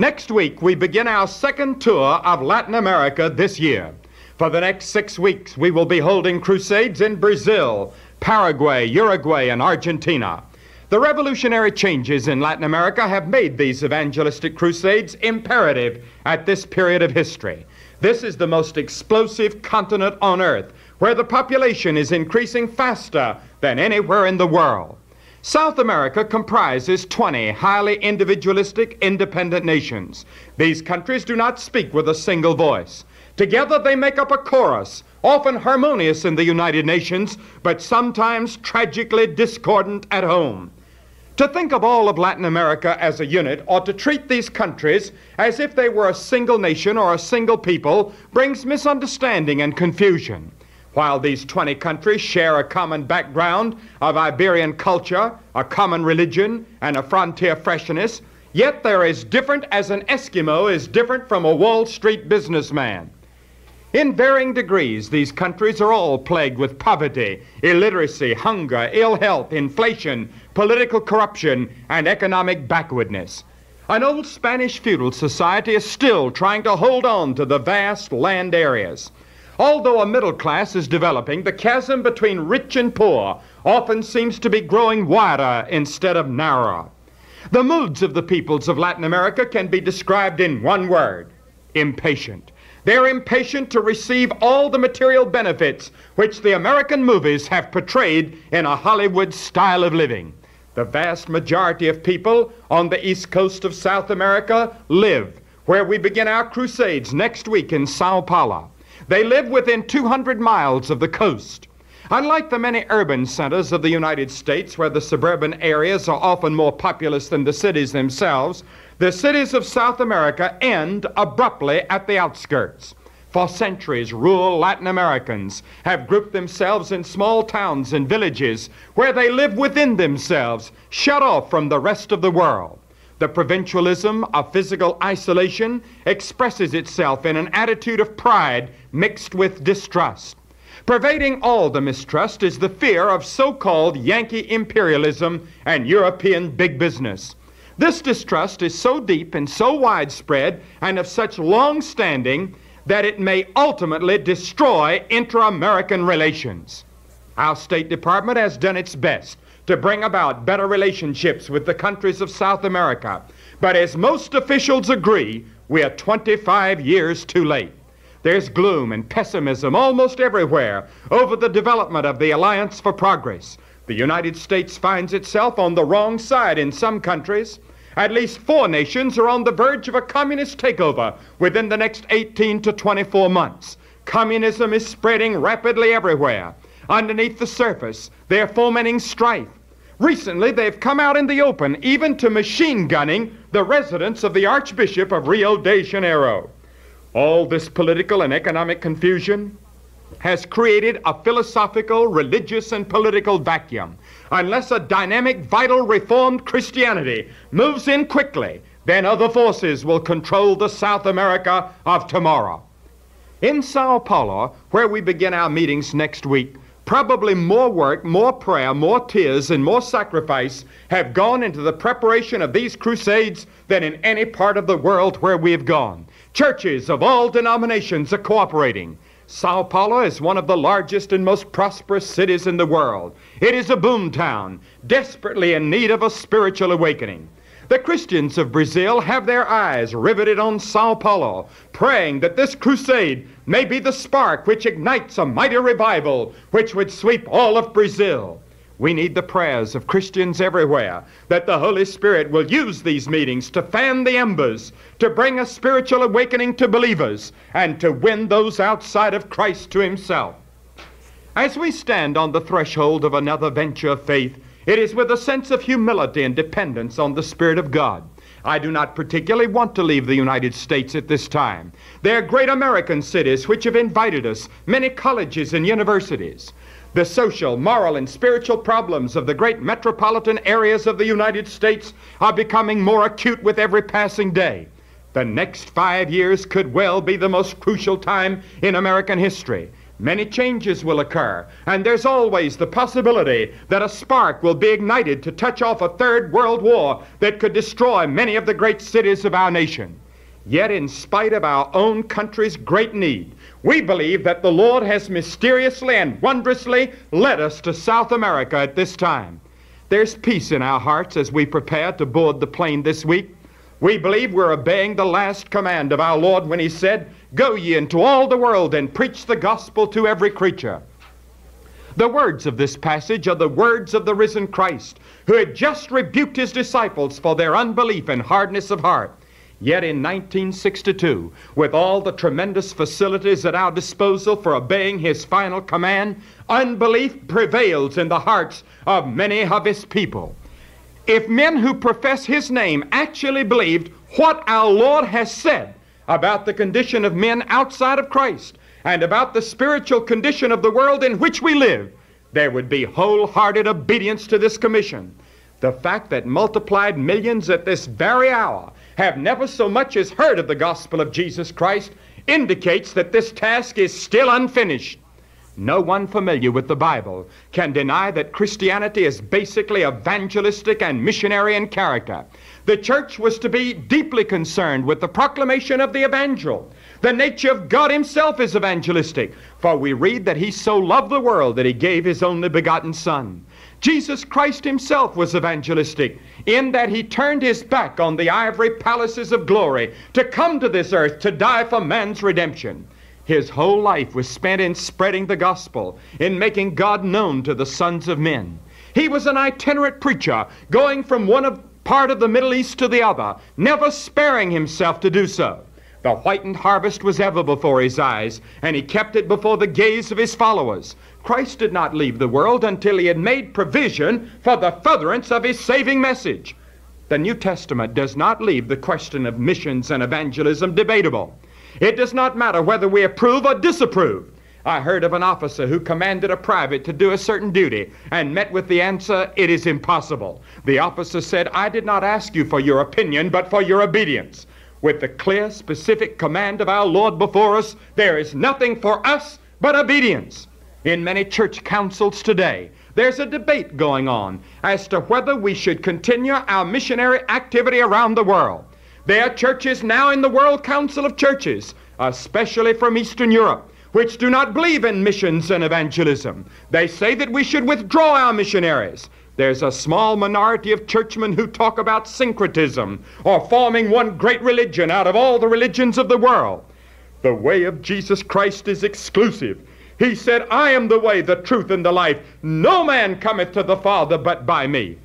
Next week, we begin our second tour of Latin America this year. For the next 6 weeks, we will be holding crusades in Brazil, Paraguay, Uruguay, and Argentina. The revolutionary changes in Latin America have made these evangelistic crusades imperative at this period of history. This is the most explosive continent on earth, where the population is increasing faster than anywhere in the world. South America comprises 20 highly individualistic, independent nations. These countries do not speak with a single voice. Together they make up a chorus, often harmonious in the United Nations, but sometimes tragically discordant at home. To think of all of Latin America as a unit, or to treat these countries as if they were a single nation or a single people, brings misunderstanding and confusion. While these 20 countries share a common background of Iberian culture, a common religion, and a frontier freshness, yet they're as different as an Eskimo is different from a Wall Street businessman. In varying degrees, these countries are all plagued with poverty, illiteracy, hunger, ill health, inflation, political corruption, and economic backwardness. An old Spanish feudal society is still trying to hold on to the vast land areas. Although a middle class is developing, the chasm between rich and poor often seems to be growing wider instead of narrower. The moods of the peoples of Latin America can be described in one word: impatient. They're impatient to receive all the material benefits which the American movies have portrayed in a Hollywood style of living. The vast majority of people on the east coast of South America live, where we begin our crusades next week in São Paulo. They live within 200 miles of the coast. Unlike the many urban centers of the United States, where the suburban areas are often more populous than the cities themselves, the cities of South America end abruptly at the outskirts. For centuries, rural Latin Americans have grouped themselves in small towns and villages where they live within themselves, shut off from the rest of the world. The provincialism of physical isolation expresses itself in an attitude of pride mixed with distrust. Pervading all the mistrust is the fear of so-called Yankee imperialism and European big business. This distrust is so deep and so widespread and of such long standing that it may ultimately destroy inter-American relations. Our State Department has done its best to bring about better relationships with the countries of South America. But as most officials agree, we are 25 years too late. There's gloom and pessimism almost everywhere over the development of the Alliance for Progress. The United States finds itself on the wrong side in some countries. At least 4 nations are on the verge of a communist takeover within the next 18 to 24 months. Communism is spreading rapidly everywhere. Underneath the surface, they're fomenting strife. Recently, they've come out in the open, even to machine gunning the residence of the Archbishop of Rio de Janeiro. All this political and economic confusion has created a philosophical, religious, and political vacuum. Unless a dynamic, vital, reformed Christianity moves in quickly, then other forces will control the South America of tomorrow. In Sao Paulo, where we begin our meetings next week, probably more work, more prayer, more tears, and more sacrifice have gone into the preparation of these crusades than in any part of the world where we have gone. Churches of all denominations are cooperating. Sao Paulo is one of the largest and most prosperous cities in the world. It is a boomtown, desperately in need of a spiritual awakening. The Christians of Brazil have their eyes riveted on Sao Paulo, praying that this crusade may be the spark which ignites a mighty revival which would sweep all of Brazil. We need the prayers of Christians everywhere that the Holy Spirit will use these meetings to fan the embers, to bring a spiritual awakening to believers, and to win those outside of Christ to Himself. As we stand on the threshold of another venture of faith, it is with a sense of humility and dependence on the Spirit of God. I do not particularly want to leave the United States at this time. There are great American cities which have invited us, many colleges and universities. The social, moral, and spiritual problems of the great metropolitan areas of the United States are becoming more acute with every passing day. The next 5 years could well be the most crucial time in American history. Many changes will occur, and there's always the possibility that a spark will be ignited to touch off a third world war that could destroy many of the great cities of our nation. Yet, in spite of our own country's great need, we believe that the Lord has mysteriously and wondrously led us to South America at this time. There's peace in our hearts as we prepare to board the plane this week. We believe we're obeying the last command of our Lord when he said, "Go ye into all the world and preach the gospel to every creature." The words of this passage are the words of the risen Christ, who had just rebuked his disciples for their unbelief and hardness of heart. Yet in 1962, with all the tremendous facilities at our disposal for obeying his final command, unbelief prevails in the hearts of many of his people. If men who profess his name actually believed what our Lord has said about the condition of men outside of Christ and about the spiritual condition of the world in which we live, there would be wholehearted obedience to this commission. The fact that multiplied millions at this very hour have never so much as heard of the gospel of Jesus Christ indicates that this task is still unfinished. No one familiar with the Bible can deny that Christianity is basically evangelistic and missionary in character. The church was to be deeply concerned with the proclamation of the evangel. The nature of God himself is evangelistic, for we read that he so loved the world that he gave his only begotten Son. Jesus Christ himself was evangelistic in that he turned his back on the ivory palaces of glory to come to this earth to die for man's redemption. His whole life was spent in spreading the gospel, in making God known to the sons of men. He was an itinerant preacher, going from one part of the Middle East to the other, never sparing himself to do so. The whitened harvest was ever before his eyes, and he kept it before the gaze of his followers. Christ did not leave the world until he had made provision for the furtherance of his saving message. The New Testament does not leave the question of missions and evangelism debatable. It does not matter whether we approve or disapprove. I heard of an officer who commanded a private to do a certain duty and met with the answer, "It is impossible." The officer said, "I did not ask you for your opinion, but for your obedience." With the clear, specific command of our Lord before us, there is nothing for us but obedience. In many church councils today, there's a debate going on as to whether we should continue our missionary activity around the world. There are churches now in the World Council of Churches, especially from Eastern Europe, which do not believe in missions and evangelism. They say that we should withdraw our missionaries. There's a small minority of churchmen who talk about syncretism, or forming one great religion out of all the religions of the world. The way of Jesus Christ is exclusive. He said, "I am the way, the truth, and the life. No man cometh to the Father but by me."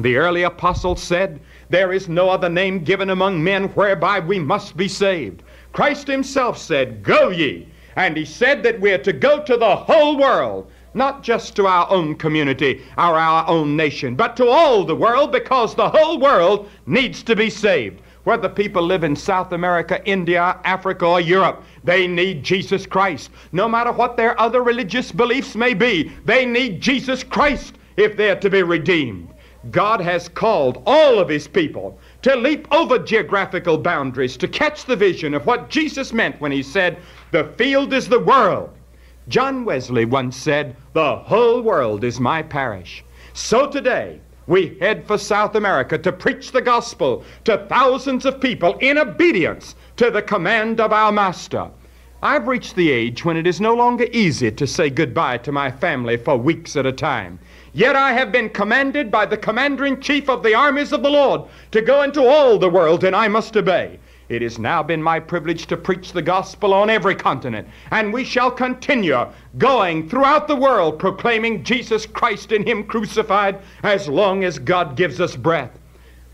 The early apostles said, "There is no other name given among men whereby we must be saved." Christ himself said, "Go ye." And he said that we are to go to the whole world, not just to our own community or our own nation, but to all the world, because the whole world needs to be saved. Whether people live in South America, India, Africa, or Europe, they need Jesus Christ. No matter what their other religious beliefs may be, they need Jesus Christ if they're to be redeemed. God has called all of his people to leap over geographical boundaries, to catch the vision of what Jesus meant when he said, "The field is the world." John Wesley once said, "The whole world is my parish." So today, we head for South America to preach the gospel to thousands of people in obedience to the command of our Master. I've reached the age when it is no longer easy to say goodbye to my family for weeks at a time. Yet I have been commanded by the Commander-in-Chief of the armies of the Lord to go into all the world, and I must obey. It has now been my privilege to preach the gospel on every continent, and we shall continue going throughout the world proclaiming Jesus Christ and him crucified as long as God gives us breath.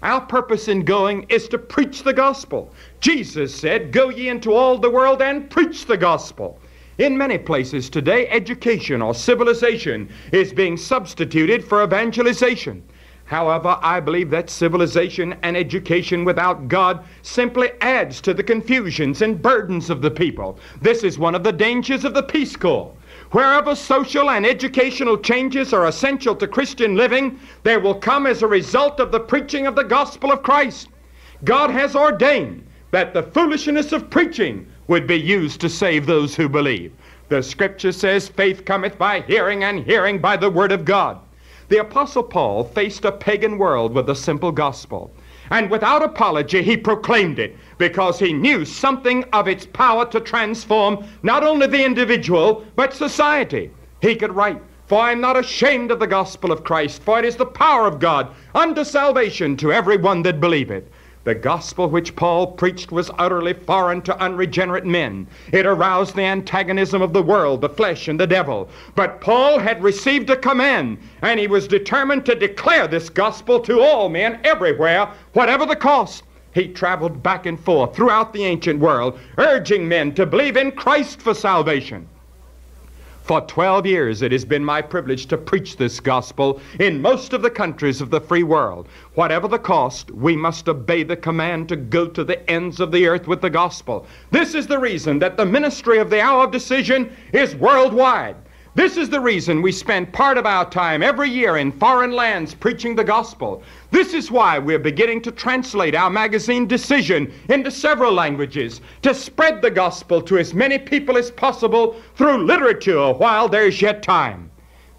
Our purpose in going is to preach the gospel. Jesus said, "Go ye into all the world and preach the gospel." In many places today, education or civilization is being substituted for evangelization. However, I believe that civilization and education without God simply adds to the confusions and burdens of the people. This is one of the dangers of the Peace Corps. Wherever social and educational changes are essential to Christian living, they will come as a result of the preaching of the gospel of Christ. God has ordained that the foolishness of preaching would be used to save those who believe. The scripture says faith cometh by hearing, and hearing by the word of God. The Apostle Paul faced a pagan world with the simple gospel, and without apology he proclaimed it because he knew something of its power to transform not only the individual but society. He could write, "For I am not ashamed of the gospel of Christ, for it is the power of God unto salvation to everyone that believeth." The gospel which Paul preached was utterly foreign to unregenerate men. It aroused the antagonism of the world, the flesh, and the devil. But Paul had received a command, and he was determined to declare this gospel to all men everywhere, whatever the cost. He traveled back and forth throughout the ancient world, urging men to believe in Christ for salvation. For 12 years it has been my privilege to preach this gospel in most of the countries of the free world. Whatever the cost, we must obey the command to go to the ends of the earth with the gospel. This is the reason that the ministry of the Hour of Decision is worldwide. This is the reason we spend part of our time every year in foreign lands preaching the gospel. This is why we're beginning to translate our magazine Decision into several languages to spread the gospel to as many people as possible through literature while there's yet time.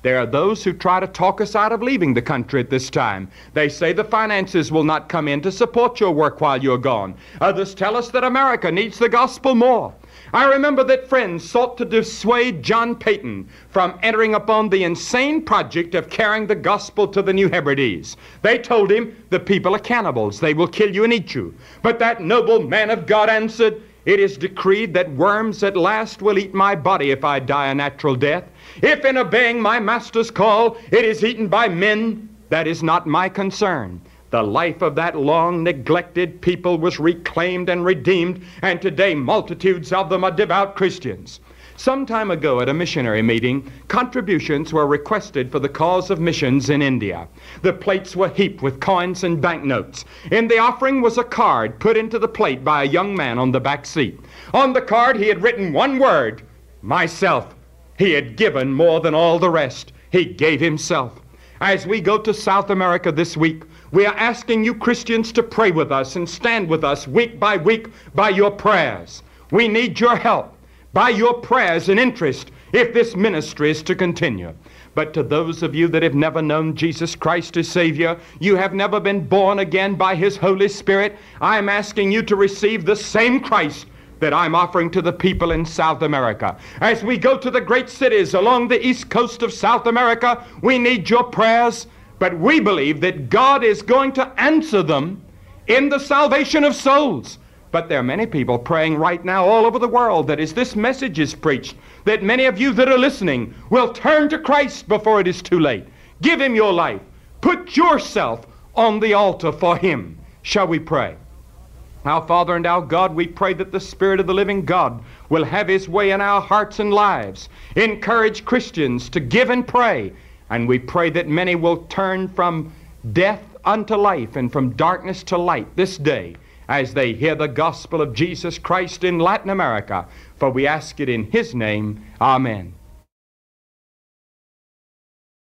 There are those who try to talk us out of leaving the country at this time. They say the finances will not come in to support your work while you're gone. Others tell us that America needs the gospel more. I remember that friends sought to dissuade John Peyton from entering upon the insane project of carrying the gospel to the New Hebrides. They told him, "The people are cannibals. They will kill you and eat you." But that noble man of God answered, "It is decreed that worms at last will eat my body if I die a natural death. If in obeying my master's call it is eaten by men, that is not my concern." The life of that long neglected people was reclaimed and redeemed, and today multitudes of them are devout Christians. Some time ago at a missionary meeting, contributions were requested for the cause of missions in India. The plates were heaped with coins and banknotes. In the offering was a card put into the plate by a young man on the back seat. On the card he had written one word, "Myself." He had given more than all the rest. He gave himself. As we go to South America this week, we are asking you Christians to pray with us and stand with us week by week by your prayers. We need your help, by your prayers and interest, if this ministry is to continue. But to those of you that have never known Jesus Christ as Savior, you have never been born again by His Holy Spirit, I am asking you to receive the same Christ that I'm offering to the people in South America. As we go to the great cities along the east coast of South America, we need your prayers, but we believe that God is going to answer them in the salvation of souls. But there are many people praying right now all over the world that as this message is preached, that many of you that are listening will turn to Christ before it is too late. Give Him your life. Put yourself on the altar for Him. Shall we pray? Our Father and our God, we pray that the Spirit of the living God will have His way in our hearts and lives. Encourage Christians to give and pray. And we pray that many will turn from death unto life and from darkness to light this day as they hear the gospel of Jesus Christ in Latin America. For we ask it in His name. Amen.